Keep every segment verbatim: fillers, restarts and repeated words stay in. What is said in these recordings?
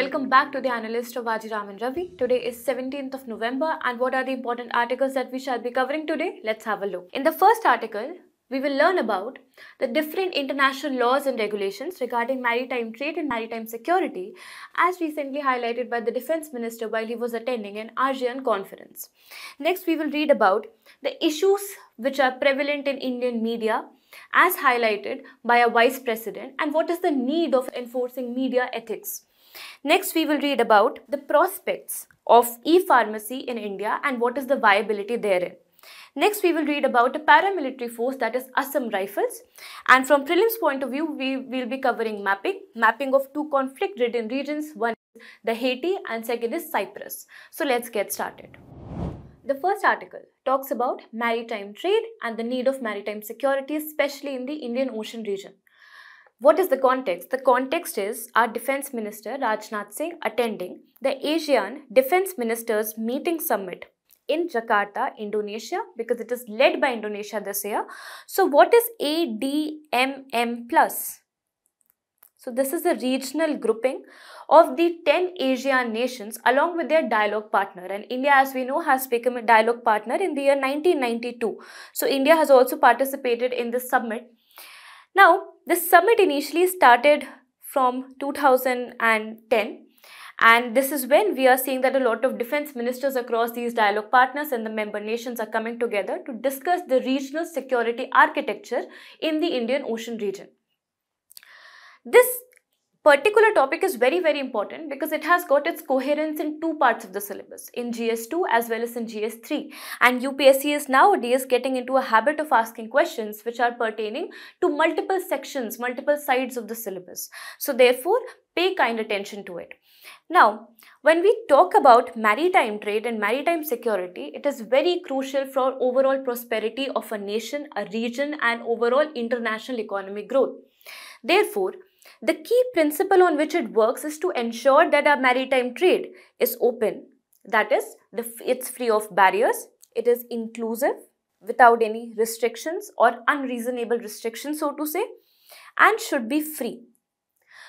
welcome back to the analyst of Vajiram and Ravi. Today is seventeenth of November, and what are the important articles that we shall be covering today? Let's have a look. In the first article, we will learn about the different international laws and regulations regarding maritime trade and maritime security, as recently highlighted by the Defense Minister while he was attending an ASEAN conference. Next, we will read about the issues which are prevalent in Indian media, as highlighted by a Vice President, and what is the need of enforcing media ethics. Next, we will read about the prospects of e-pharmacy in India and what is the viability therein. Next, we will read about a paramilitary force, that is Assam Rifles. And from prelims point of view, we will be covering mapping, mapping of two conflict-ridden regions. One is the Haiti and second is Cyprus. So let's get started. The first article talks about maritime trade and the need of maritime security, especially in the Indian Ocean region. What is the context? The context is our Defense Minister Rajnath Singh attending the ASEAN Defense Ministers Meeting Summit in Jakarta, Indonesia, because it is led by Indonesia this year. So what is A D M M plus? So this is a regional grouping of the ten ASEAN nations along with their dialogue partner. And India, as we know, has become a dialogue partner in the year nineteen ninety-two. So India has also participated in this summit. Now, this summit initially started from two thousand ten, and this is when we are seeing that a lot of defense ministers across these dialogue partners and the member nations are coming together to discuss the regional security architecture in the Indian Ocean region. This particular topic is very, very important because it has got its coherence in two parts of the syllabus, in G S two as well as in G S three. And U P S C is nowadays getting into a habit of asking questions which are pertaining to multiple sections, multiple sides of the syllabus. So therefore, pay kind attention to it. Now, when we talk about maritime trade and maritime security, it is very crucial for overall prosperity of a nation, a region, and overall international economic growth. Therefore, the key principle on which it works is to ensure that our maritime trade is open, that is, the, it's free of barriers, it is inclusive, without any restrictions or unreasonable restrictions, so to say, and should be free.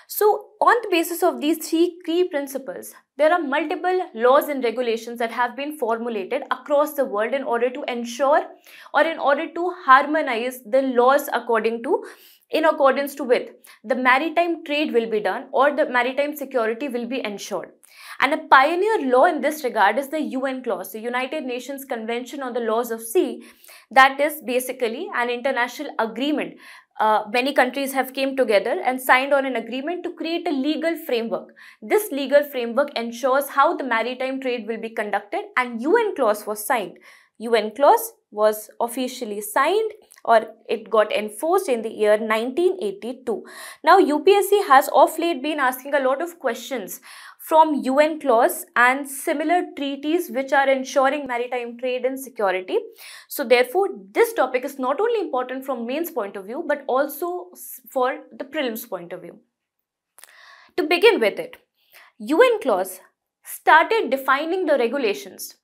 So, on the basis of these three key principles, there are multiple laws and regulations that have been formulated across the world in order to ensure or in order to harmonize the laws according to in accordance to with the maritime trade will be done or the maritime security will be ensured. And a pioneer law in this regard is the U N CLOS, the United Nations Convention on the Laws of Sea. That is basically an international agreement. Uh, many countries have came together and signed on an agreement to create a legal framework. This legal framework ensures how the maritime trade will be conducted, and U N CLOS was signed. U N CLOS was officially signed, or it got enforced in the year nineteen eighty-two. Now, U P S C has of late been asking a lot of questions from U N CLOS and similar treaties which are ensuring maritime trade and security. So therefore, this topic is not only important from mains point of view, but also for the prelims point of view. To begin with it, U N CLOS started defining the regulations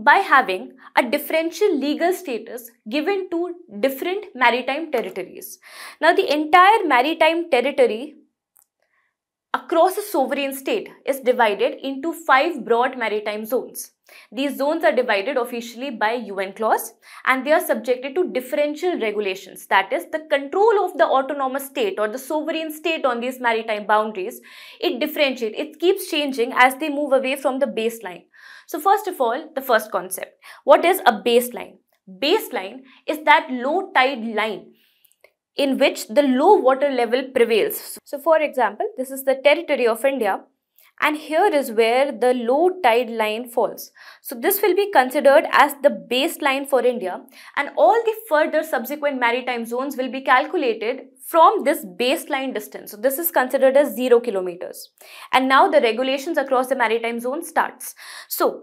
by having a differential legal status given to different maritime territories. Now, the entire maritime territory across a sovereign state is divided into five broad maritime zones. These zones are divided officially by U N CLOS, and they are subjected to differential regulations. That is, the control of the autonomous state or the sovereign state on these maritime boundaries, it differentiates, it keeps changing as they move away from the baseline. So first of all, the first concept. What is a baseline? Baseline is that low tide line in which the low water level prevails. So for example, this is the territory of India, and here is where the low tide line falls. So this will be considered as the baseline for India, and all the further subsequent maritime zones will be calculated from this baseline distance. So this is considered as zero kilometers. And now the regulations across the maritime zone starts. So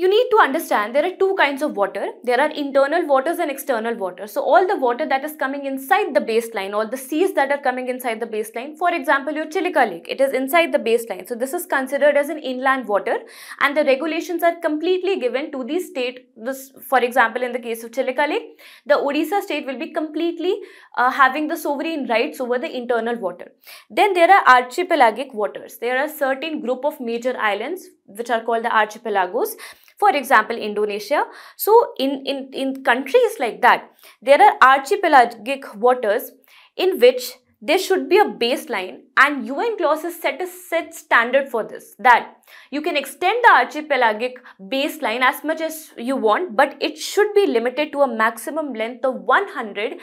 You need to understand there are two kinds of water. There are internal waters and external waters. So all the water that is coming inside the baseline, all the seas that are coming inside the baseline, for example, your Chilika Lake, it is inside the baseline. So this is considered as an inland water, and the regulations are completely given to the state. This, for example, in the case of Chilika Lake, the Odisha state will be completely uh, having the sovereign rights over the internal water. Then there are archipelagic waters. There are certain group of major islands which are called the archipelagos. For example, Indonesia. So, in, in, in countries like that, there are archipelagic waters in which there should be a baseline, and UNCLOS has set a set standard for this, that you can extend the archipelagic baseline as much as you want, but it should be limited to a maximum length of one hundred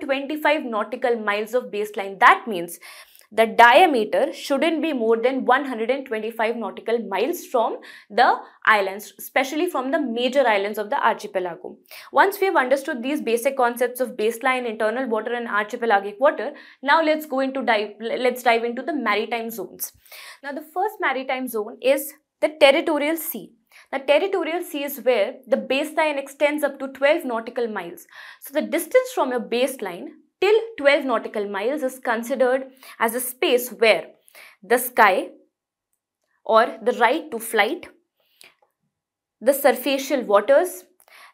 twenty-five nautical miles of baseline. That means the diameter shouldn't be more than one hundred twenty-five nautical miles from the islands, especially from the major islands of the archipelago. Once we have understood these basic concepts of baseline, internal water and archipelagic water, now let's go into dive, let's dive into the maritime zones. Now the first maritime zone is the territorial sea. The territorial sea is where the baseline extends up to twelve nautical miles. So the distance from your baseline till twelve nautical miles is considered as a space where the sky or the right to flight, the surfacial waters,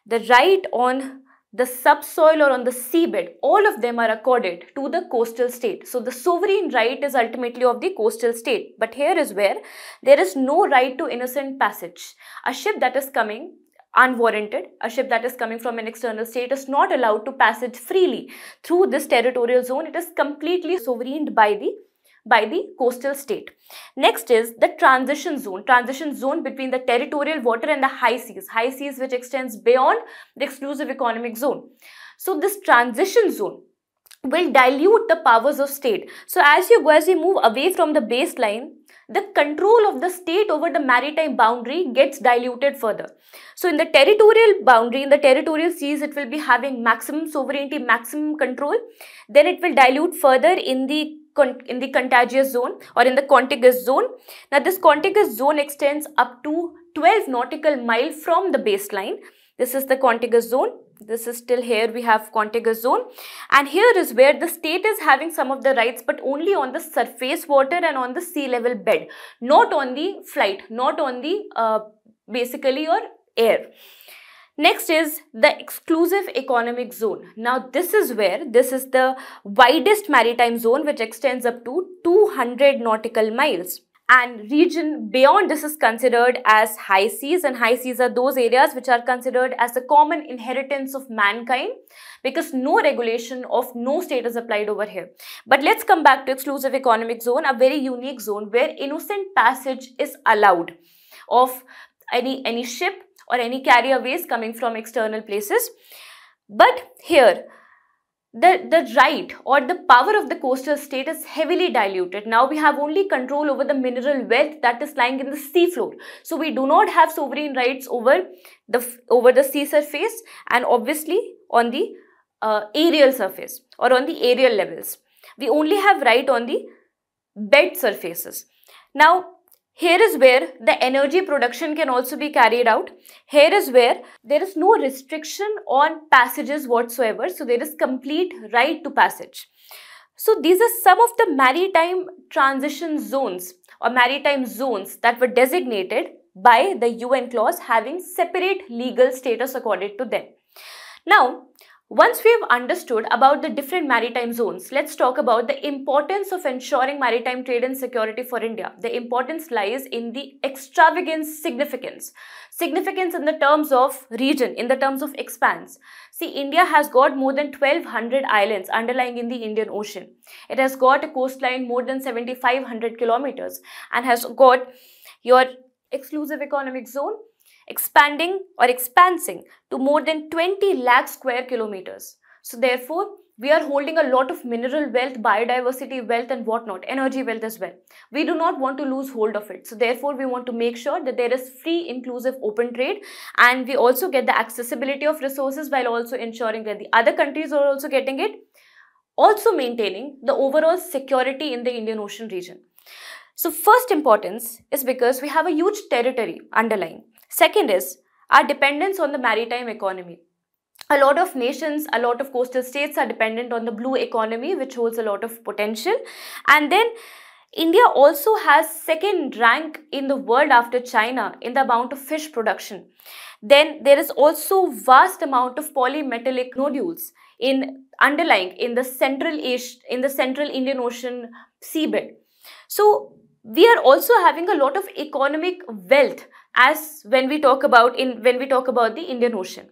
the right on the subsoil or on the seabed, all of them are accorded to the coastal state. So the sovereign right is ultimately of the coastal state. But here is where there is no right to innocent passage. A ship that is coming unwarranted, a ship that is coming from an external state is not allowed to passage freely through this territorial zone. It is completely sovereigned by the by the coastal state. Next is the transition zone, transition zone between the territorial water and the high seas, high seas which extends beyond the exclusive economic zone. So this transition zone will dilute the powers of state. So as you go, as you move away from the baseline, the control of the state over the maritime boundary gets diluted further. So in the territorial boundary, in the territorial seas, it will be having maximum sovereignty, maximum control. Then it will dilute further in the in the contiguous zone or in the contiguous zone. Now this contiguous zone extends up to twelve nautical mile from the baseline. This is the contiguous zone. This is still here, we have contiguous zone, and here is where the state is having some of the rights, but only on the surface water and on the sea level bed, not on the flight, not on the uh, basically your air. Next is the exclusive economic zone. Now this is where, this is the widest maritime zone which extends up to two hundred nautical miles. And region beyond this is considered as high seas, and high seas are those areas which are considered as the common inheritance of mankind, because no regulation of no state is applied over here. But let's come back to exclusive economic zone, a very unique zone where innocent passage is allowed of any, any ship or any carriaways coming from external places. But here, The, the right or the power of the coastal state is heavily diluted. Now we have only control over the mineral wealth that is lying in the seafloor. So we do not have sovereign rights over the, over the sea surface, and obviously on the uh, aerial surface or on the aerial levels. We only have right on the bed surfaces. Now here is where the energy production can also be carried out. Here is where there is no restriction on passages whatsoever. So there is complete right to passage. So these are some of the maritime transition zones or maritime zones that were designated by the UNCLOS, having separate legal status accorded to them. Now, once we have understood about the different maritime zones, let's talk about the importance of ensuring maritime trade and security for India. The importance lies in the extravagant significance. Significance in the terms of region, in the terms of expanse. See, India has got more than twelve hundred islands underlying in the Indian Ocean. It has got a coastline more than seventy-five hundred kilometers and has got your exclusive economic zone expanding or expansing to more than twenty lakh square kilometers. So therefore, we are holding a lot of mineral wealth, biodiversity wealth and whatnot, energy wealth as well. We do not want to lose hold of it. So therefore, we want to make sure that there is free, inclusive, open trade, and we also get the accessibility of resources while also ensuring that the other countries are also getting it, also maintaining the overall security in the Indian Ocean region. So first importance is because we have a huge territory underlying. Second is our dependence on the maritime economy. A lot of nations, a lot of coastal states are dependent on the blue economy, which holds a lot of potential. And then India also has second rank in the world after China in the amount of fish production. Then there is also vast amount of polymetallic nodules in underlying in the central Asia, in the central Indian Ocean seabed. So we are also having a lot of economic wealth as when we talk about in when we talk about the Indian Ocean.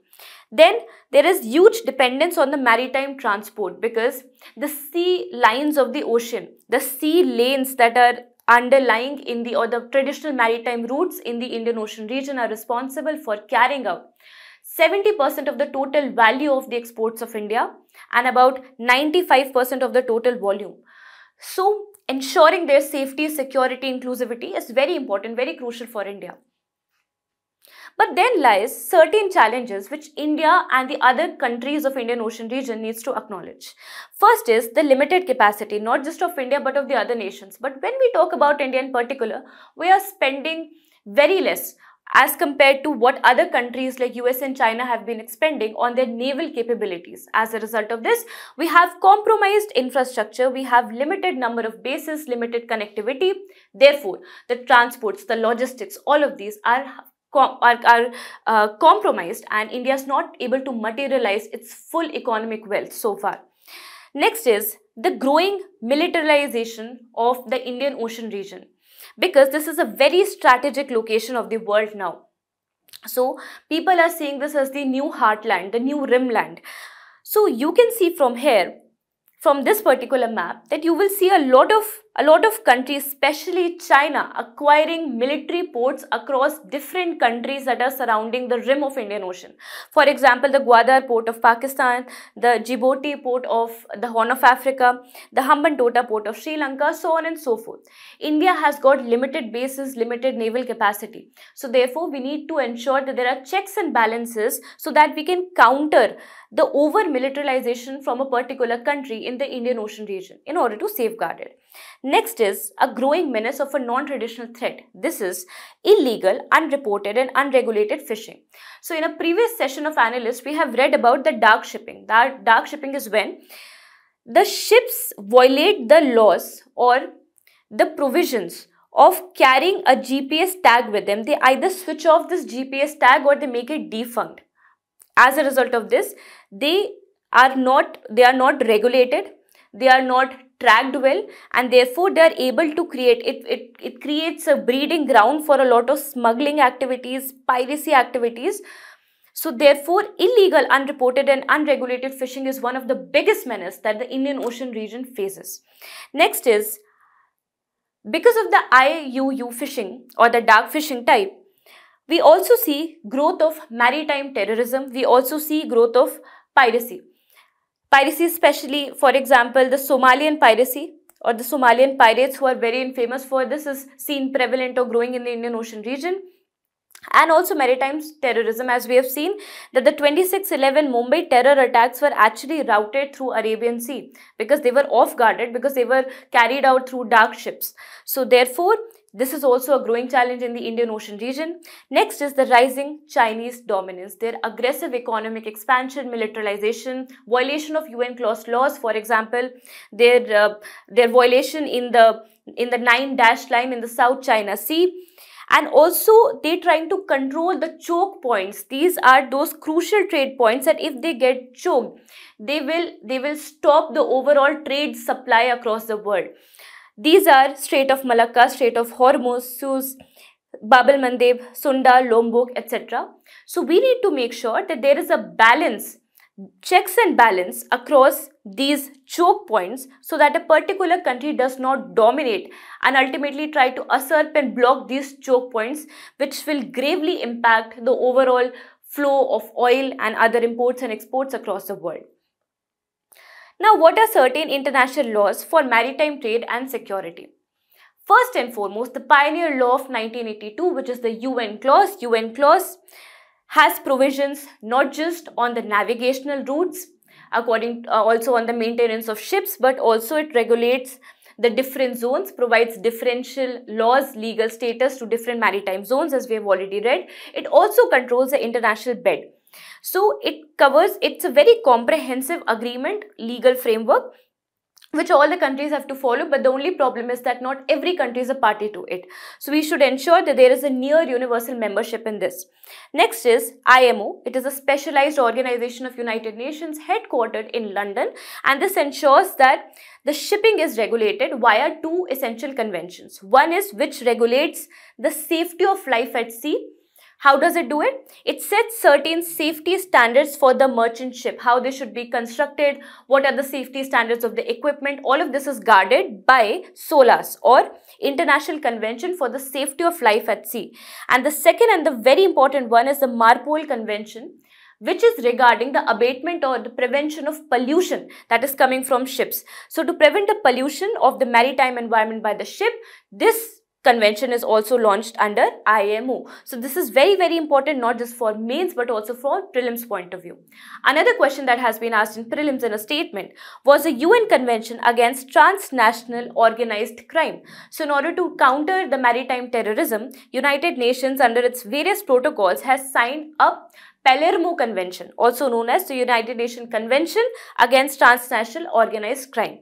Then there is huge dependence on the maritime transport, because the sea lines of the ocean, the sea lanes that are underlying in the or the traditional maritime routes in the Indian Ocean region are responsible for carrying out seventy percent of the total value of the exports of India and about ninety-five percent of the total volume. So ensuring their safety, security, inclusivity is very important, very crucial for India. But then lies certain challenges which India and the other countries of Indian Ocean region needs to acknowledge. First is the limited capacity, not just of India but of the other nations. But when we talk about India in particular, we are spending very less as compared to what other countries like U S and China have been expending on their naval capabilities. As a result of this, we have compromised infrastructure, we have limited number of bases, limited connectivity. Therefore, the transports, the logistics, all of these are are, are uh, compromised, and India is not able to materialize its full economic wealth so far. Next is the growing militarization of the Indian Ocean region, because this is a very strategic location of the world now. So people are seeing this as the new heartland, the new rimland. So you can see from here, from this particular map, that you will see a lot of a lot of countries, especially China, acquiring military ports across different countries that are surrounding the rim of Indian Ocean. For example, the Gwadar port of Pakistan, the Djibouti port of the Horn of Africa, the Hambantota port of Sri Lanka, so on and so forth. India has got limited bases, limited naval capacity. So therefore, we need to ensure that there are checks and balances so that we can counter the over-militarization from a particular country in the Indian Ocean region in order to safeguard it. Next is a growing menace of a non-traditional threat. This is illegal, unreported and unregulated fishing. So in a previous session of analysts, we have read about the dark shipping. That dark shipping is when the ships violate the laws or the provisions of carrying a G P S tag with them. They either switch off this G P S tag or they make it defunct. As a result of this, they are not, they are not regulated, they are not tracked well, and therefore they are able to create, it, it, it creates a breeding ground for a lot of smuggling activities, piracy activities. So therefore, illegal, unreported and unregulated fishing is one of the biggest menaces that the Indian Ocean region faces. Next is, because of the I U U fishing or the dark fishing type, we also see growth of maritime terrorism. We also see growth of piracy. Piracy, especially, for example, the Somalian piracy or the Somalian pirates who are very infamous for this, is seen prevalent or growing in the Indian Ocean region. And also maritime terrorism, as we have seen that the twenty-six eleven Mumbai terror attacks were actually routed through Arabian Sea because they were off-guarded, because they were carried out through dark ships. So therefore, this is also a growing challenge in the Indian Ocean region. Next is the rising Chinese dominance, their aggressive economic expansion, militarization, violation of U N CLOS laws, for example, their, uh, their violation in the, in the nine dash line in the South China Sea. And also they trying to control the choke points. These are those crucial trade points that if they get choked, they will, they will stop the overall trade supply across the world. These are Strait of Malacca, Strait of Hormuz, Suez, Bab el-Mandeb, Sunda, Lombok, et cetera. So we need to make sure that there is a balance, checks and balance across these choke points so that a particular country does not dominate and ultimately try to usurp and block these choke points, which will gravely impact the overall flow of oil and other imports and exports across the world. Now, what are certain international laws for maritime trade and security? First and foremost, the pioneer law of nineteen eighty-two, which is the U N CLOS. U N CLOS has provisions not just on the navigational routes, according uh, also on the maintenance of ships, but also it regulates the different zones, provides differential laws, legal status to different maritime zones, as we have already read. It also controls the international bed. So it covers, it's a very comprehensive agreement, legal framework, which all the countries have to follow, but the only problem is that not every country is a party to it. So we should ensure that there is a near universal membership in this. Next is I M O. It is a specialized organization of United Nations headquartered in London, and this ensures that the shipping is regulated via two essential conventions. One is which regulates the safety of life at sea. How does it do it? It sets certain safety standards for the merchant ship, how they should be constructed, what are the safety standards of the equipment. All of this is guarded by SOLAS, or International Convention for the Safety of Life at Sea. And the second and the very important one is the MARPOL Convention, which is regarding the abatement or the prevention of pollution that is coming from ships. So to prevent the pollution of the maritime environment by the ship, this convention is also launched under I M O. So this is very, very important, not just for mains but also for prelims point of view. Another question that has been asked in prelims in a statement was a U N convention against transnational organized crime. So in order to counter the maritime terrorism, United Nations under its various protocols has signed up Palermo Convention, also known as the United Nations Convention against Transnational Organized Crime.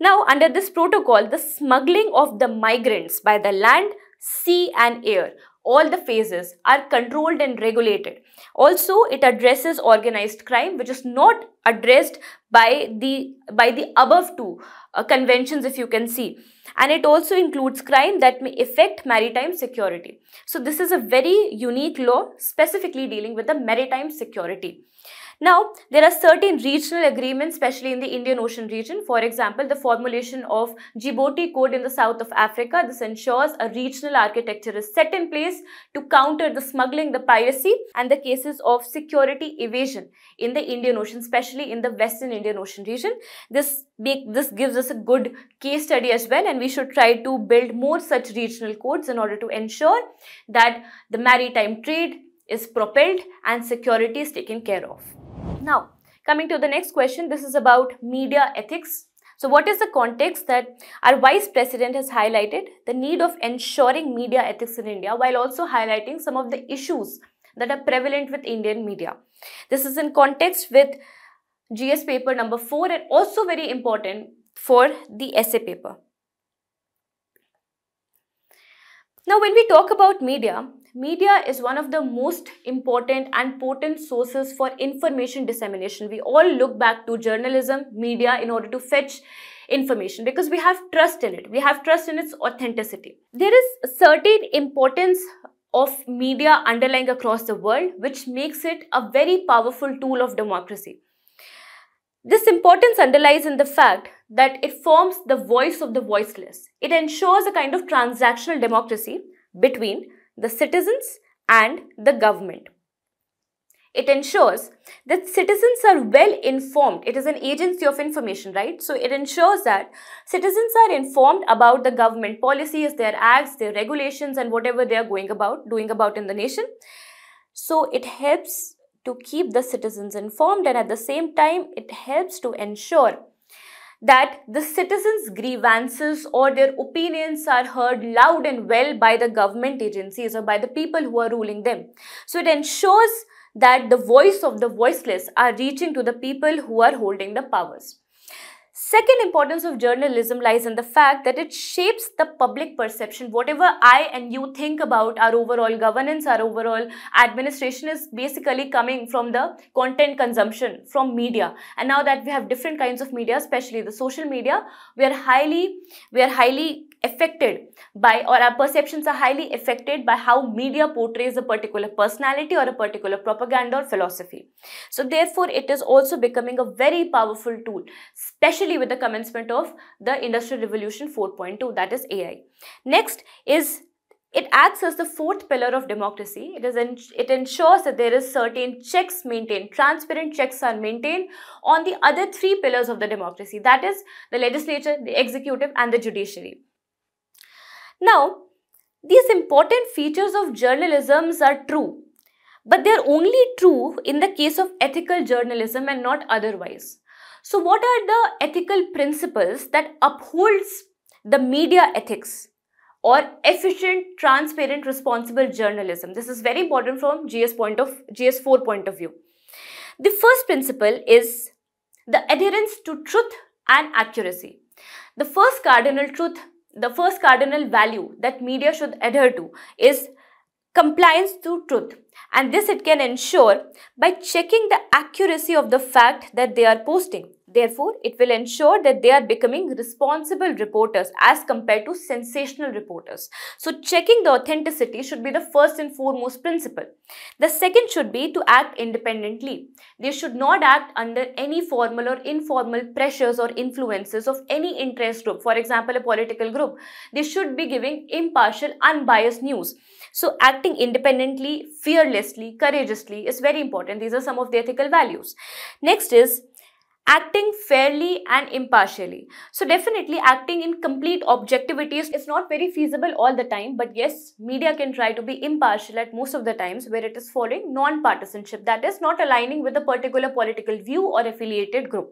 Now, under this protocol, the smuggling of the migrants by the land, sea and air, all the phases are controlled and regulated. Also, it addresses organized crime, which is not addressed by the, by the above two uh, conventions, if you can see. And it also includes crime that may affect maritime security. So this is a very unique law specifically dealing with the maritime security. Now, there are certain regional agreements, especially in the Indian Ocean region. For example, the formulation of Djibouti Code in the south of Africa. This ensures a regional architecture is set in place to counter the smuggling, the piracy, and the cases of security evasion in the Indian Ocean, especially in the Western Indian Ocean region. This, make, this gives us a good case study as well, and we should try to build more such regional codes in order to ensure that the maritime trade is propelled and security is taken care of. Now, coming to the next question, this is about media ethics. So what is the context that our Vice President has highlighted the need of ensuring media ethics in India, while also highlighting some of the issues that are prevalent with Indian media. This is in context with G S paper number four, and also very important for the essay paper. Now, when we talk about media, media is one of the most important and potent sources for information dissemination. We all look back to journalism, media, in order to fetch information because we have trust in it. We have trust in its authenticity. There is a certain importance of media underlying across the world, which makes it a very powerful tool of democracy. This importance underlies in the fact that it forms the voice of the voiceless. It ensures a kind of transactional democracy between the citizens and the government. It ensures that citizens are well informed. It is an agency of information, right? So it ensures that citizens are informed about the government policies, their acts, their regulations, and whatever they are going about, doing about in the nation. So it helps to keep the citizens informed, and at the same time, it helps to ensure that the citizens' grievances or their opinions are heard loud and well by the government agencies or by the people who are ruling them. So it ensures that the voice of the voiceless are reaching to the people who are holding the powers. Second importance of journalism lies in the fact that it shapes the public perception. Whatever I and you think about our overall governance, our overall administration is basically coming from the content consumption from media. And now that we have different kinds of media, especially the social media, we are highly, we are highly affected by, or our perceptions are highly affected by how media portrays a particular personality or a particular propaganda or philosophy. So therefore, it is also becoming a very powerful tool, especially with the commencement of the Industrial Revolution four point oh, that is A I. Next is, it acts as the fourth pillar of democracy. It, is en it ensures that there is certain checks maintained, transparent checks are maintained on the other three pillars of the democracy, that is the legislature, the executive and the judiciary. Now, these important features of journalism are true, but they are only true in the case of ethical journalism and not otherwise. So what are the ethical principles that upholds the media ethics or efficient, transparent, responsible journalism. This is very important from G S point of G S four point of view. The first principle is the adherence to truth and accuracy. The first cardinal truth, the first cardinal value that media should adhere to is compliance to truth. And this it can ensure by checking the accuracy of the fact that they are posting. Therefore, it will ensure that they are becoming responsible reporters as compared to sensational reporters. So, checking the authenticity should be the first and foremost principle. The second should be to act independently. They should not act under any formal or informal pressures or influences of any interest group, for example, a political group. They should be giving impartial, unbiased news. So, acting independently, fearlessly, courageously is very important. These are some of the ethical values. Next is acting fairly and impartially. So definitely acting in complete objectivity is not very feasible all the time, but yes, media can try to be impartial at most of the times where it is following non-partisanship, that is not aligning with a particular political view or affiliated group.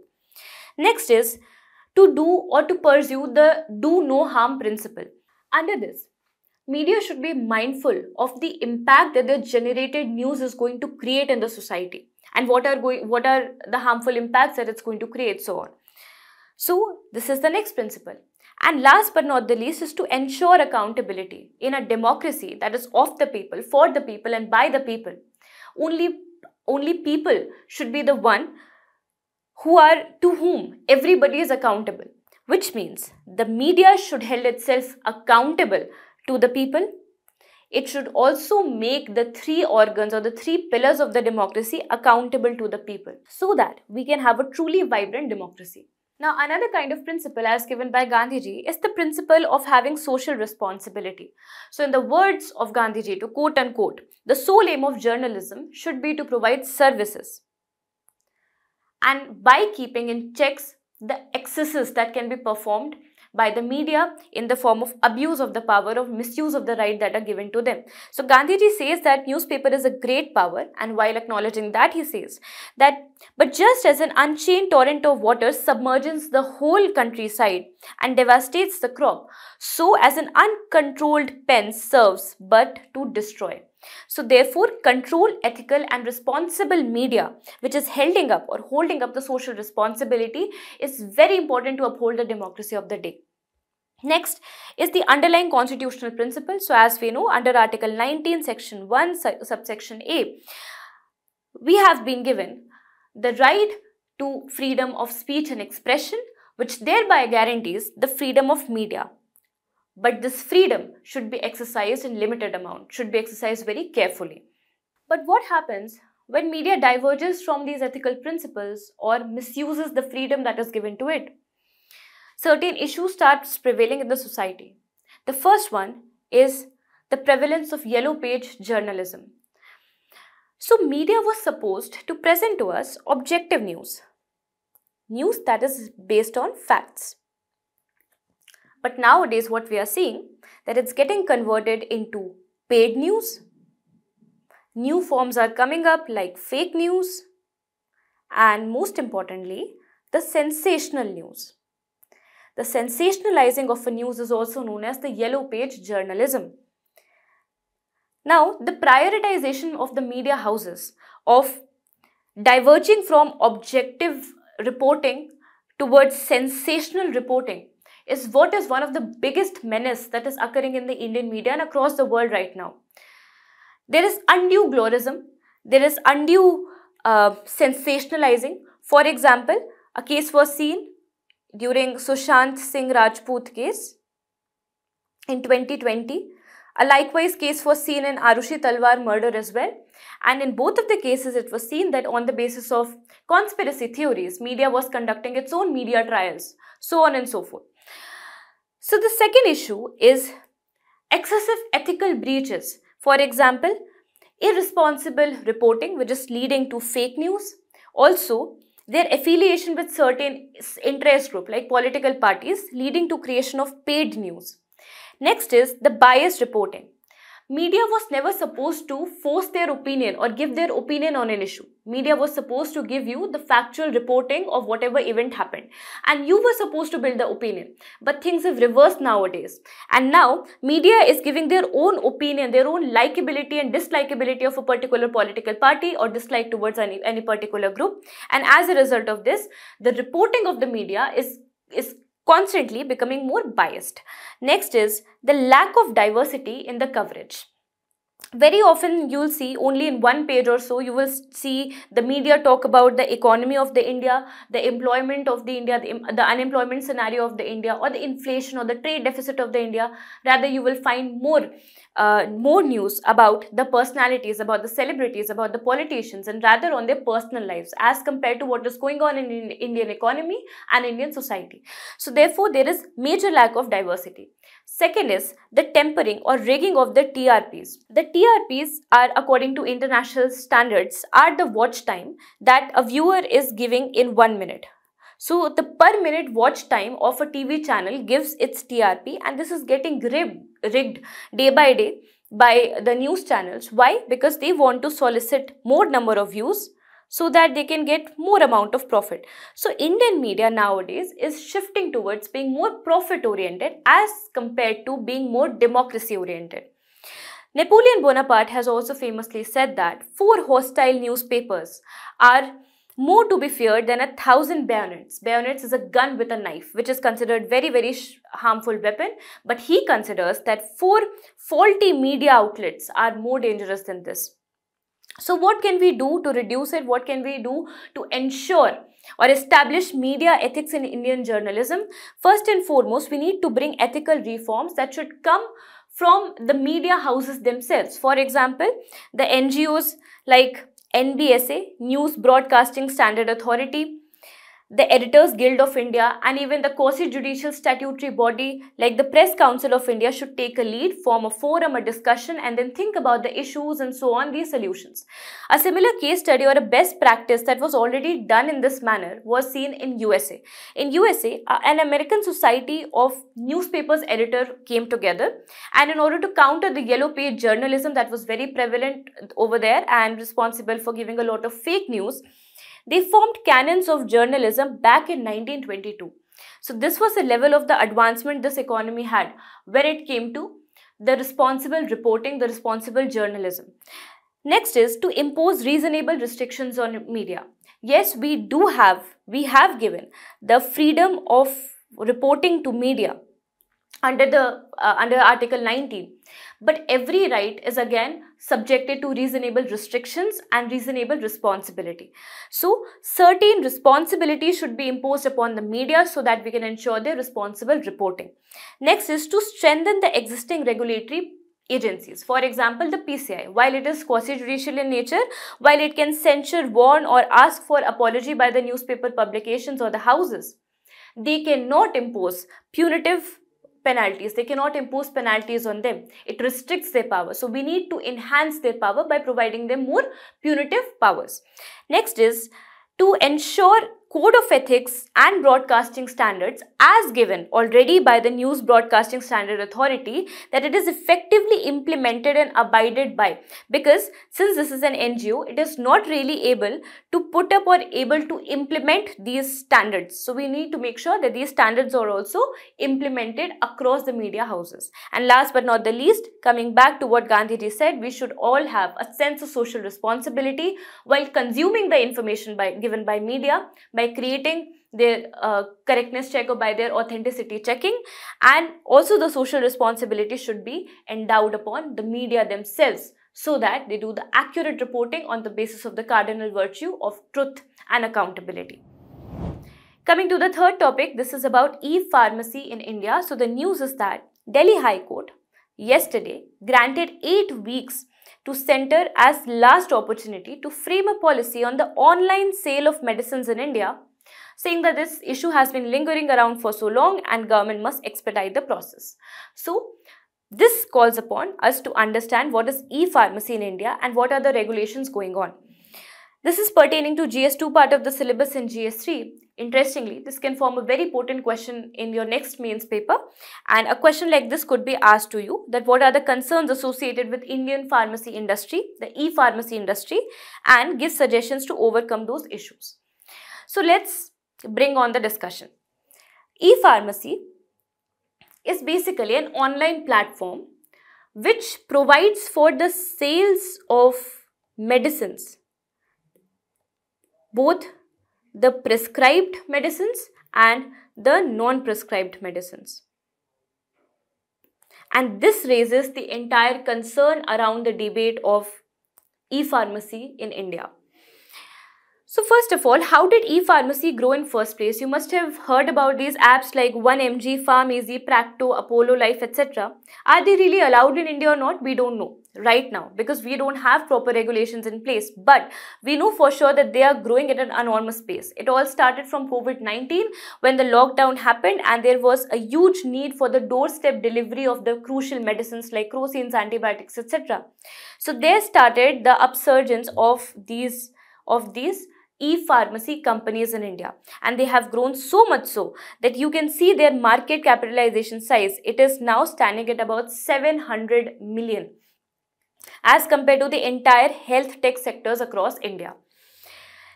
Next is to do or to pursue the do no harm principle. Under this, media should be mindful of the impact that their generated news is going to create in the society. And what are going, what are the harmful impacts that it's going to create, so on. So this is the next principle. And last but not the least is to ensure accountability in a democracy that is of the people, for the people and by the people. Only, only people should be the one who are to whom everybody is accountable, which means the media should hold itself accountable to the people. It should also make the three organs or the three pillars of the democracy accountable to the people so that we can have a truly vibrant democracy. Now, another kind of principle as given by Gandhiji is the principle of having social responsibility. So in the words of Gandhiji, to quote unquote, the sole aim of journalism should be to provide services and by keeping in checks the excesses that can be performed by the media in the form of abuse of the power, of misuse of the right that are given to them. So Gandhiji says that newspaper is a great power, and while acknowledging that, he says that, but just as an unchained torrent of water submerges the whole countryside and devastates the crop, so as an uncontrolled pen serves but to destroy. So therefore, control, ethical and responsible media, which is holding up or holding up the social responsibility, is very important to uphold the democracy of the day. Next is the underlying constitutional principle. So as we know, under Article nineteen, Section one, Subsection A, we have been given the right to freedom of speech and expression, which thereby guarantees the freedom of media. But this freedom should be exercised in limited amount, should be exercised very carefully. But what happens when media diverges from these ethical principles or misuses the freedom that is given to it? Certain issues start prevailing in the society. The first one is the prevalence of yellow page journalism. So media was supposed to present to us objective news, news that is based on facts. But nowadays what we are seeing, that it's getting converted into paid news. New forms are coming up like fake news and most importantly, the sensational news. The sensationalizing of a news is also known as the yellow page journalism. Now, the prioritization of the media houses of diverging from objective reporting towards sensational reporting is what is one of the biggest menace that is occurring in the Indian media and across the world right now. There is undue glorism, there is undue uh, sensationalizing. For example, a case was seen during Sushant Singh Rajput case in twenty twenty. A likewise case was seen in Arushi Talwar murder as well. And in both of the cases, it was seen that on the basis of conspiracy theories, media was conducting its own media trials, so on and so forth. So the second issue is excessive ethical breaches. For example, irresponsible reporting, which is leading to fake news. Also, their affiliation with certain interest group like political parties, leading to creation of paid news. Next is the biased reporting. Media was never supposed to force their opinion or give their opinion on an issue. Media was supposed to give you the factual reporting of whatever event happened. And you were supposed to build the opinion. But things have reversed nowadays. And now, media is giving their own opinion, their own likability and dislikability of a particular political party or dislike towards any, any particular group. And as a result of this, the reporting of the media is, is constantly becoming more biased. Next is the lack of diversity in the coverage. Very often you'll see only in one page or so, you will see the media talk about the economy of the India, the employment of the India, the, the unemployment scenario of the India, or the inflation or the trade deficit of the India. Rather, you will find more, uh, more news about the personalities, about the celebrities, about the politicians, and rather on their personal lives as compared to what is going on in, in Indian economy and Indian society. So therefore, there is major lack of diversity. Second is the tempering or rigging of the T R Ps. The T R Ps are, according to international standards, are the watch time that a viewer is giving in one minute. So the per minute watch time of a T V channel gives its T R P, and this is getting rigged day by day by the news channels. Why? Because they want to solicit more number of views so that they can get more amount of profit. So Indian media nowadays is shifting towards being more profit oriented as compared to being more democracy oriented. Napoleon Bonaparte has also famously said that four hostile newspapers are more to be feared than a thousand bayonets. Bayonets is a gun with a knife, which is considered very, very harmful weapon. But he considers that four faulty media outlets are more dangerous than this. So what can we do to reduce it? What can we do to ensure or establish media ethics in Indian journalism? First and foremost, we need to bring ethical reforms that should come from the media houses themselves. For example, the N G Os like N B S A, News Broadcasting Standard Authority, the Editors Guild of India, and even the quasi judicial statutory body like the Press Council of India should take a lead, form a forum, a discussion, and then think about the issues and so on, these solutions. A similar case study or a best practice that was already done in this manner was seen in U S A. In U S A, an American Society of Newspapers editor came together, and in order to counter the yellow page journalism that was very prevalent over there and responsible for giving a lot of fake news, they formed canons of journalism back in nineteen twenty-two. So this was the level of the advancement this economy had when it came to the responsible reporting, the responsible journalism. Next is to impose reasonable restrictions on media. Yes, we do have, we have given the freedom of reporting to media under the uh, under Article nineteen. But every right is again subjected to reasonable restrictions and reasonable responsibility. So certain responsibility should be imposed upon the media so that we can ensure their responsible reporting. Next is to strengthen the existing regulatory agencies. For example, the P C I, while it is quasi-judicial in nature, while it can censure, warn, or ask for apology by the newspaper publications or the houses, they cannot impose punitive penalties. They cannot impose penalties on them. It restricts their power. So we need to enhance their power by providing them more punitive powers. Next is to ensure code of ethics and broadcasting standards as given already by the News Broadcasting Standard Authority, that it is effectively implemented and abided by. Because since this is an N G O, it is not really able to put up or able to implement these standards. So we need to make sure that these standards are also implemented across the media houses. And last but not the least, coming back to what Gandhiji said, we should all have a sense of social responsibility while consuming the information by, given by media, by by creating their uh, correctness check or by their authenticity checking. And also the social responsibility should be endowed upon the media themselves so that they do the accurate reporting on the basis of the cardinal virtue of truth and accountability. Coming to the third topic, this is about e-pharmacy in India. So the news is that Delhi High Court yesterday granted eight weeks to center as last opportunity to frame a policy on the online sale of medicines in India, saying that this issue has been lingering around for so long and government must expedite the process. So this calls upon us to understand what is e-pharmacy in India and what are the regulations going on. This is pertaining to G S two part of the syllabus in G S three. Interestingly, this can form a very potent question in your next mains paper, and a question like this could be asked to you, that what are the concerns associated with Indian pharmacy industry, the e-pharmacy industry, and give suggestions to overcome those issues. So let's bring on the discussion. E-pharmacy is basically an online platform which provides for the sales of medicines, both the prescribed medicines and the non-prescribed medicines. And this raises the entire concern around the debate of e-pharmacy in India. So first of all, how did e-pharmacy grow in first place? You must have heard about these apps like one M G, PharmEasy, Practo, Apollo Life, et cetera. Are they really allowed in India or not? We don't know right now because we don't have proper regulations in place. But we know for sure that they are growing at an enormous pace. It all started from COVID nineteen when the lockdown happened and there was a huge need for the doorstep delivery of the crucial medicines like crocines, antibiotics, et cetera. So there started the upsurgence of these, of these e-pharmacy companies in India, and they have grown so much so that you can see their market capitalization size. It is now standing at about seven hundred million as compared to the entire health tech sectors across India.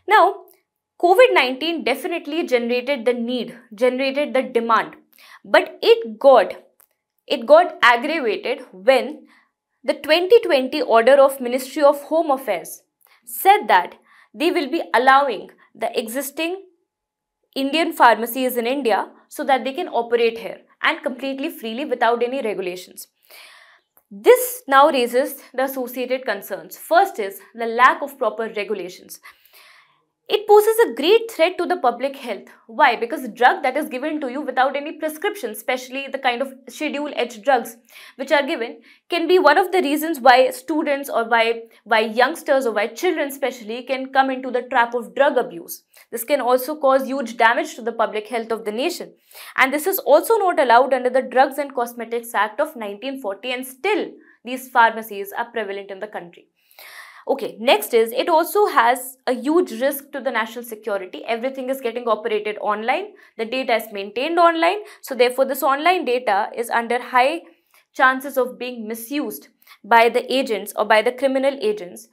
Now, COVID nineteen definitely generated the need, generated the demand, but it got, it got aggravated when the twenty twenty order of Ministry of Home Affairs said that they will be allowing the existing Indian pharmacies in India so that they can operate here and completely freely without any regulations. This now raises the associated concerns. First is the lack of proper regulations. It poses a great threat to the public health. Why? Because the drug that is given to you without any prescription, especially the kind of Schedule H drugs which are given, can be one of the reasons why students or why, why youngsters or why children especially can come into the trap of drug abuse. This can also cause huge damage to the public health of the nation. And this is also not allowed under the Drugs and Cosmetics Act of nineteen forty, and still these pharmacies are prevalent in the country. Okay, next is it also has a huge risk to the national security. Everything is getting operated online. The data is maintained online. So therefore, this online data is under high chances of being misused by the agents or by the criminal agents,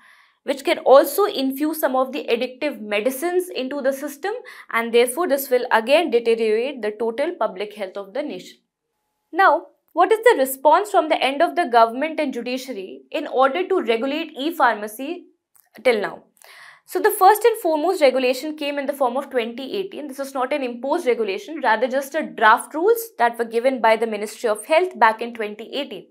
which can also infuse some of the addictive medicines into the system. And therefore, this will again deteriorate the total public health of the nation. Now, what is the response from the end of the government and judiciary in order to regulate e-pharmacy till now? So the first and foremost regulation came in the form of twenty eighteen. This is not an imposed regulation, rather just a draft rules that were given by the Ministry of Health back in twenty eighteen.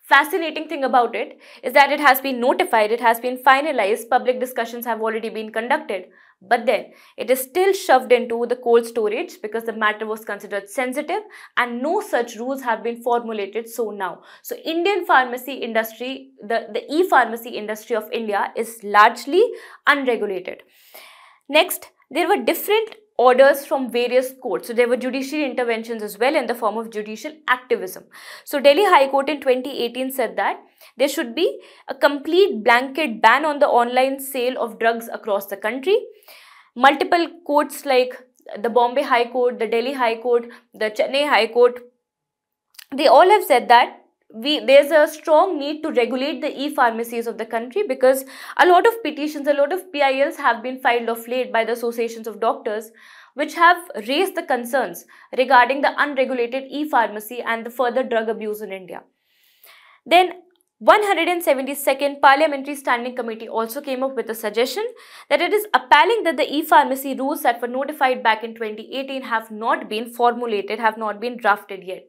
Fascinating thing about it is that it has been notified, it has been finalized, public discussions have already been conducted. But then it is still shoved into the cold storage because the matter was considered sensitive and no such rules have been formulated so now. So Indian pharmacy industry, the, the e-pharmacy industry of India is largely unregulated. Next, there were different orders from various courts. So there were judiciary interventions as well in the form of judicial activism. So Delhi High Court in twenty eighteen said that there should be a complete blanket ban on the online sale of drugs across the country. Multiple courts like the Bombay High Court, the Delhi High Court, the Chennai High Court, they all have said that We, there's a strong need to regulate the e-pharmacies of the country because a lot of petitions, a lot of P I Ls have been filed of late by the associations of doctors which have raised the concerns regarding the unregulated e-pharmacy and the further drug abuse in India. Then one hundred seventy-second Parliamentary Standing Committee also came up with a suggestion that it is appalling that the e-pharmacy rules that were notified back in twenty eighteen have not been formulated, have not been drafted yet,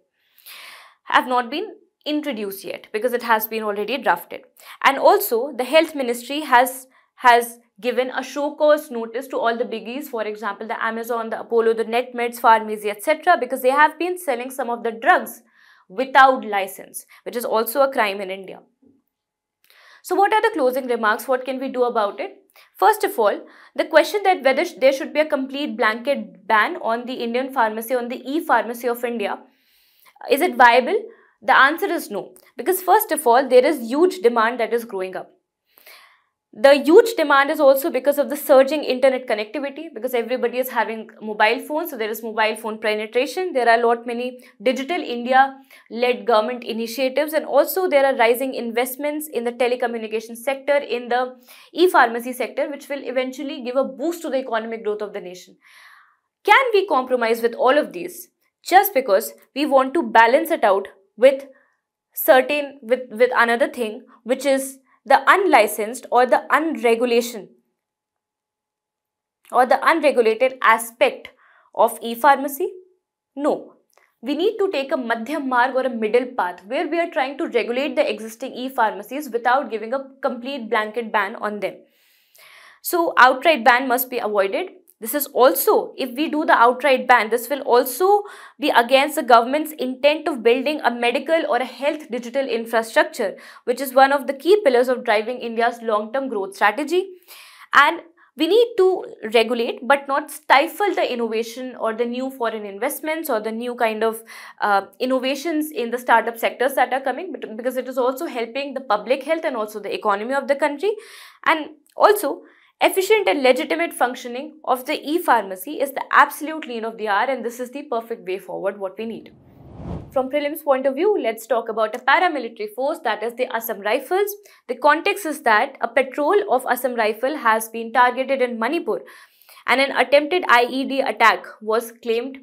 have not been introduced yet because it has been already drafted. And also the health ministry has has given a show cause notice to all the biggies, for example the Amazon, the Apollo, the NetMeds, PharmEasy, etc., because they have been selling some of the drugs without license, which is also a crime in India. So what are the closing remarks? What can we do about it? First of all, the question that whether there should be a complete blanket ban on the Indian pharmacy, on the e-pharmacy of India, is it viable? The answer is no, because first of all, there is huge demand that is growing up. The huge demand is also because of the surging internet connectivity, because everybody is having mobile phones, so there is mobile phone penetration. There are a lot many Digital India-led government initiatives, and also there are rising investments in the telecommunication sector, in the e-pharmacy sector, which will eventually give a boost to the economic growth of the nation. Can we compromise with all of these just because we want to balance it out with certain with, with another thing, which is the unlicensed or the unregulation or the unregulated aspect of e-pharmacy? No. We need to take a madhyam marg or a middle path where we are trying to regulate the existing e-pharmacies without giving a complete blanket ban on them. So outright ban must be avoided. This is also, if we do the outright ban, this will also be against the government's intent of building a medical or a health digital infrastructure, which is one of the key pillars of driving India's long-term growth strategy. And we need to regulate but not stifle the innovation or the new foreign investments or the new kind of uh, innovations in the startup sectors that are coming, because it is also helping the public health and also the economy of the country. And also, efficient and legitimate functioning of the e-pharmacy is the absolute need of the hour, and this is the perfect way forward what we need. From prelims point of view, let's talk about a paramilitary force, that is the Assam Rifles. The context is that a patrol of Assam Rifle has been targeted in Manipur, and an attempted I E D attack was claimed,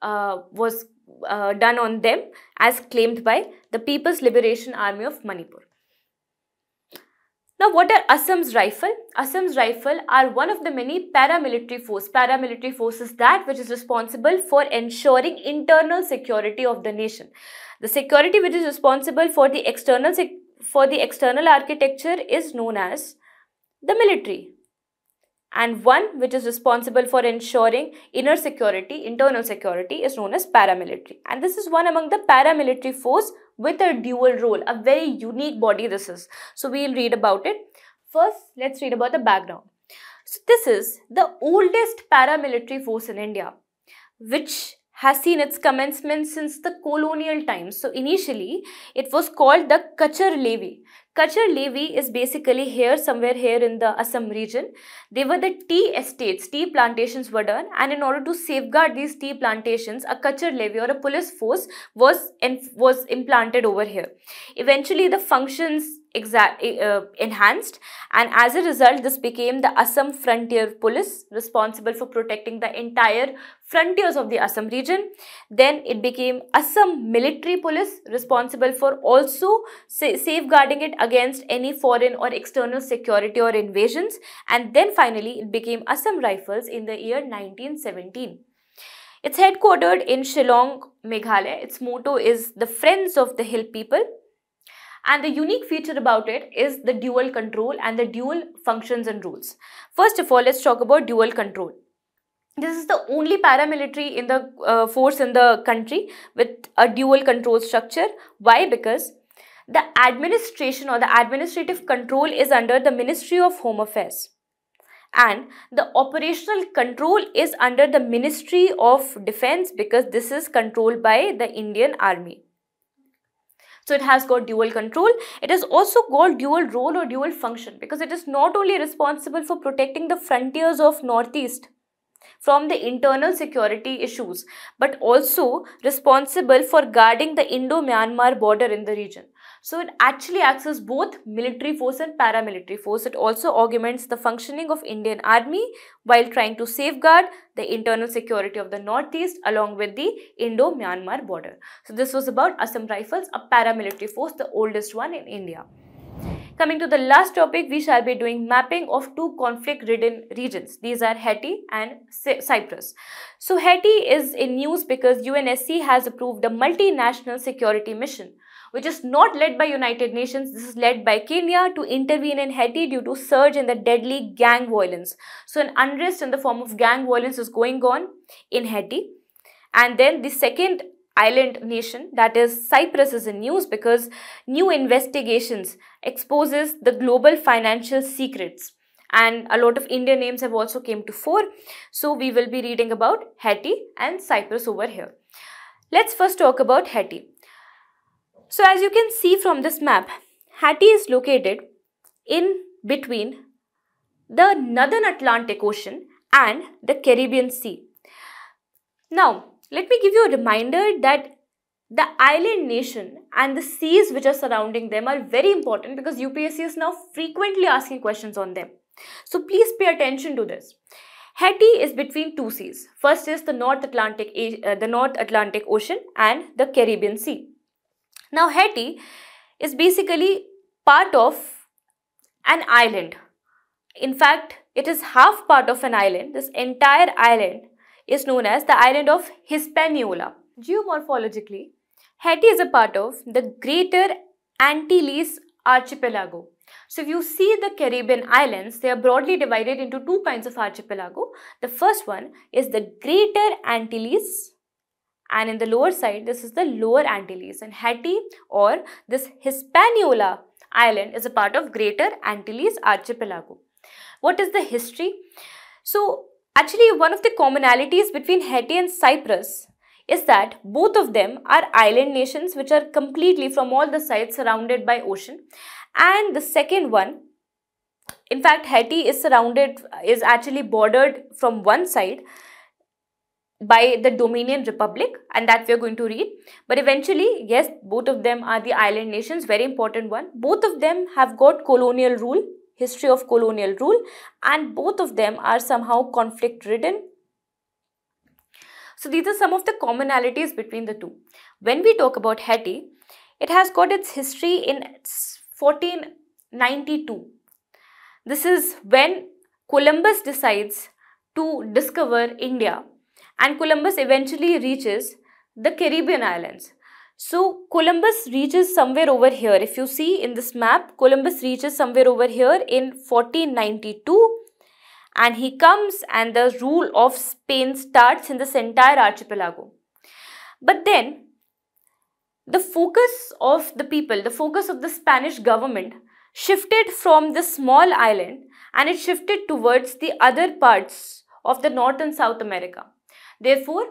uh, was uh, done on them as claimed by the People's Liberation Army of Manipur. Now, what are Assam's Rifle? Assam's Rifle are one of the many paramilitary force. Paramilitary force is that which is responsible for ensuring internal security of the nation. The security which is responsible for the external for the external architecture is known as the military, and one which is responsible for ensuring inner security, internal security, is known as paramilitary. And this is one among the paramilitary force with a dual role, a very unique body this is. So we'll read about it. First, let's read about the background. So this is the oldest paramilitary force in India, which has seen its commencement since the colonial times. So initially, it was called the Kachar Levy. Kachar Levy is basically here, somewhere here in the Assam region. They were the tea estates, tea plantations were done, and in order to safeguard these tea plantations, a Kachar Levy or a police force was, was implanted over here. Eventually, the functions uh, enhanced, and as a result, this became the Assam Frontier Police, responsible for protecting the entire frontiers of the Assam region. Then it became Assam Military Police, responsible for also sa safeguarding it against any foreign or external security or invasions, and then finally it became Assam Rifles in the year nineteen seventeen. It's headquartered in Shillong, Meghalaya. Its motto is the Friends of the Hill People, and the unique feature about it is the dual control and the dual functions and roles. First of all, let's talk about dual control. This is the only paramilitary in the uh, force in the country with a dual control structure. Why? Because the administration or the administrative control is under the Ministry of Home Affairs, and the operational control is under the Ministry of Defense, because this is controlled by the Indian Army. So it has got dual control. It is also called dual role or dual function, because it is not only responsible for protecting the frontiers of Northeast from the internal security issues, but also responsible for guarding the Indo-Myanmar border in the region. So it actually acts as both military force and paramilitary force. It also augments the functioning of Indian Army while trying to safeguard the internal security of the Northeast along with the Indo-Myanmar border. So this was about Assam Rifles, a paramilitary force, the oldest one in India. Coming to the last topic, we shall be doing mapping of two conflict-ridden regions. These are Haiti and Cyprus. So Haiti is in news because U N S C has approved a multinational security mission, which is not led by United Nations. This is led by Kenya to intervene in Haiti due to surge in the deadly gang violence. So an unrest in the form of gang violence is going on in Haiti. And then the second island nation, that is Cyprus, is in news because new investigations exposes the global financial secrets, and a lot of Indian names have also came to fore. So we will be reading about Haiti and Cyprus over here. Let's first talk about Haiti. So as you can see from this map, Haiti is located in between the Northern Atlantic Ocean and the Caribbean Sea. Now, let me give you a reminder that the island nation and the seas which are surrounding them are very important because U P S C is now frequently asking questions on them. So please pay attention to this. Haiti is between two seas. First is the North Atlantic, uh, the North Atlantic Ocean and the Caribbean Sea. Now Haiti is basically part of an island. In fact, it is half part of an island. This entire island is known as the island of Hispaniola. Geomorphologically, Haiti is a part of the Greater Antilles archipelago. So if you see the Caribbean islands, they are broadly divided into two kinds of archipelago. The first one is the Greater Antilles, and in the lower side, this is the Lower Antilles. And Haiti or this Hispaniola island is a part of Greater Antilles archipelago. What is the history? So actually, one of the commonalities between Haiti and Cyprus is that both of them are island nations which are completely from all the sides surrounded by ocean. And the second one, in fact, Haiti is surrounded, is actually bordered from one side by the Dominican Republic, and that we are going to read. But eventually, yes, both of them are the island nations, very important one. Both of them have got colonial rule, history of colonial rule, and both of them are somehow conflict-ridden. So these are some of the commonalities between the two. When we talk about Haiti, it has got its history in fourteen ninety-two. This is when Columbus decides to discover India, and Columbus eventually reaches the Caribbean islands. So Columbus reaches somewhere over here. If you see in this map, Columbus reaches somewhere over here in fourteen ninety-two. And he comes and the rule of Spain starts in this entire archipelago. But then the focus of the people, the focus of the Spanish government shifted from the small island and it shifted towards the other parts of the North and South America. Therefore,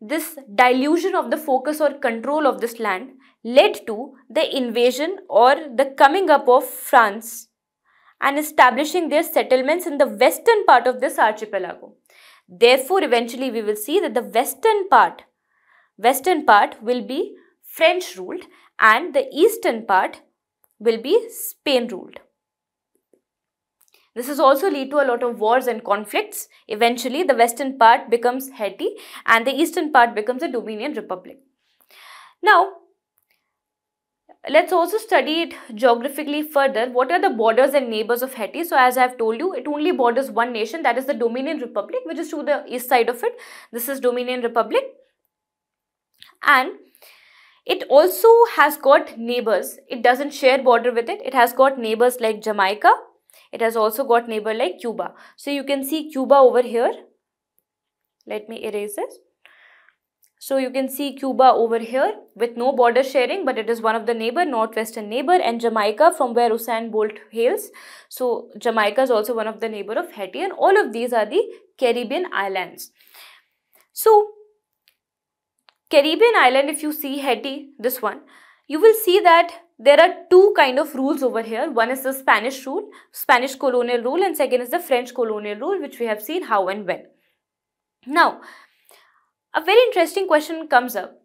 this dilution of the focus or control of this land led to the invasion or the coming up of France and establishing their settlements in the western part of this archipelago. Therefore, eventually we will see that the western part, western part will be French ruled and the eastern part will be Spain ruled. This has also led to a lot of wars and conflicts. Eventually, the western part becomes Haiti and the eastern part becomes the Dominican Republic. Now, let's also study it geographically further. What are the borders and neighbors of Haiti? So as I have told you, it only borders one nation, that is the Dominican Republic, which is to the east side of it. This is Dominican Republic. And it also has got neighbors. It doesn't share border with it. It has got neighbors like Jamaica. It has also got neighbor like Cuba. So you can see Cuba over here. Let me erase this. So you can see Cuba over here with no border sharing, but it is one of the neighbor, northwestern neighbor, and Jamaica from where Usain Bolt hails. So Jamaica is also one of the neighbor of Haiti, and all of these are the Caribbean islands. So Caribbean island, if you see Haiti, this one, you will see that there are two kind of rules over here. One is the Spanish rule, Spanish colonial rule, and second is the French colonial rule, which we have seen how and when. Now, a very interesting question comes up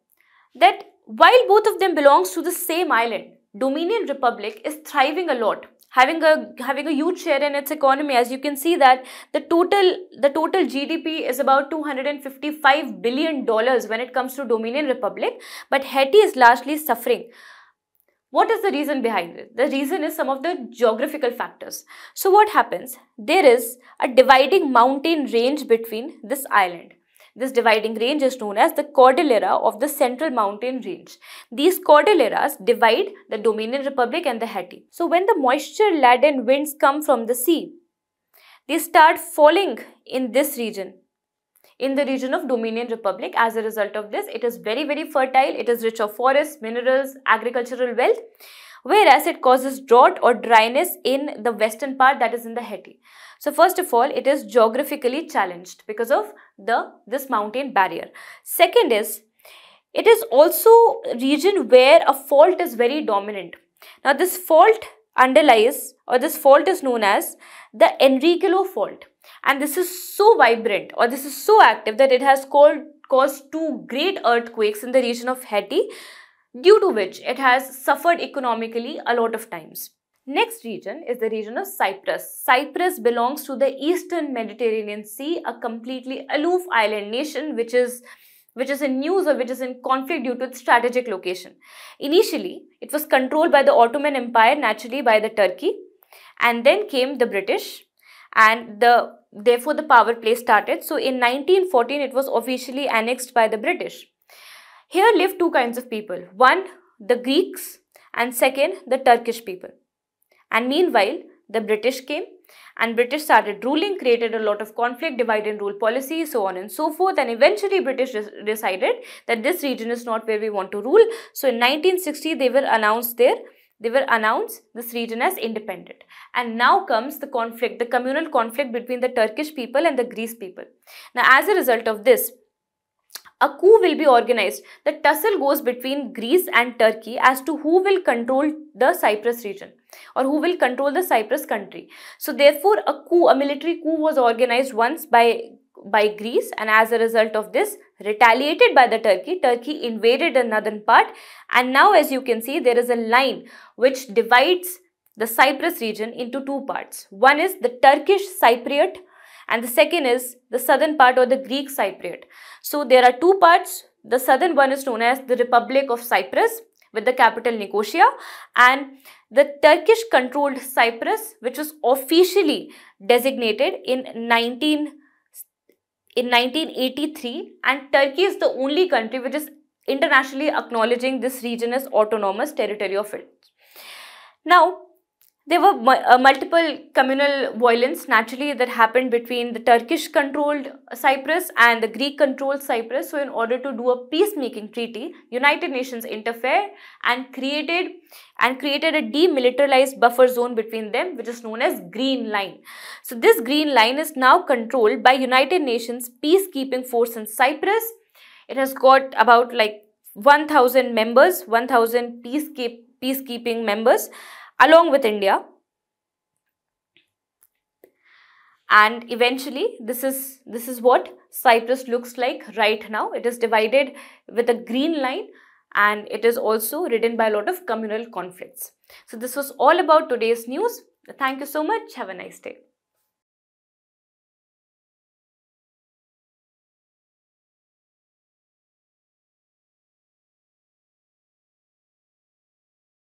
that while both of them belongs to the same island, Dominican Republic is thriving a lot, having a having a huge share in its economy. As you can see that the total the total G D P is about two hundred fifty-five billion dollars when it comes to Dominican Republic, but Haiti is largely suffering. What is the reason behind it? The reason is some of the geographical factors. So what happens? There is a dividing mountain range between this island. This dividing range is known as the Cordillera of the Central Mountain Range. These Cordilleras divide the Dominican Republic and the Haiti. So when the moisture-laden winds come from the sea, they start falling in this region, in the region of Dominican Republic. As a result of this, it is very, very fertile. It is rich of forests, minerals, agricultural wealth, whereas it causes drought or dryness in the western part, that is in the Haiti. So first of all, it is geographically challenged because of the this mountain barrier. Second is, it is also a region where a fault is very dominant. Now this fault underlies, or this fault is known as the Enrichelo fault, and this is so vibrant or this is so active that it has called, caused two great earthquakes in the region of Haiti, due to which it has suffered economically a lot of times. Next region is the region of Cyprus. Cyprus belongs to the Eastern Mediterranean Sea, a completely aloof island nation which is which is in news or which is in conflict due to its strategic location. Initially, it was controlled by the Ottoman Empire, naturally by the Turkey, and then came the British, and the therefore the power play started. So in nineteen fourteen, it was officially annexed by the British. Here lived two kinds of people, one the Greeks and second the Turkish people. And meanwhile, the British came and British started ruling, created a lot of conflict, divide and rule policy, so on and so forth. And eventually British decided that this region is not where we want to rule. So in nineteen sixty, they were announced there. They were announced this region as independent. And now comes the conflict, the communal conflict between the Turkish people and the Greece people. Now, as a result of this, a coup will be organized. The tussle goes between Greece and Turkey as to who will control the Cyprus region or who will control the Cyprus country. So therefore, a coup, a military coup was organized once by, by Greece, and as a result of this, retaliated by the Turkey. Turkey invaded the northern part, and now as you can see, there is a line which divides the Cyprus region into two parts. One is the Turkish Cypriot, and the second is the southern part or the Greek Cypriot. So there are two parts. The southern one is known as the Republic of Cyprus with the capital Nicosia, and the Turkish controlled Cyprus, which was officially designated in nineteen eighty-three, and Turkey is the only country which is internationally acknowledging this region as autonomous territory of it. Now, there were uh, multiple communal violence naturally that happened between the Turkish controlled Cyprus and the Greek controlled Cyprus. So in order to do a peacemaking treaty, United Nations interfered and created and created a demilitarized buffer zone between them, which is known as Green Line. So this Green Line is now controlled by United Nations peacekeeping force in Cyprus. It has got about like one thousand members, one thousand peacekeep, peacekeeping members, along with India, and eventually this is this is what Cyprus looks like right now. It is divided with a green line, and it is also ridden by a lot of communal conflicts. So this was all about today's news. Thank you so much. Have a nice day.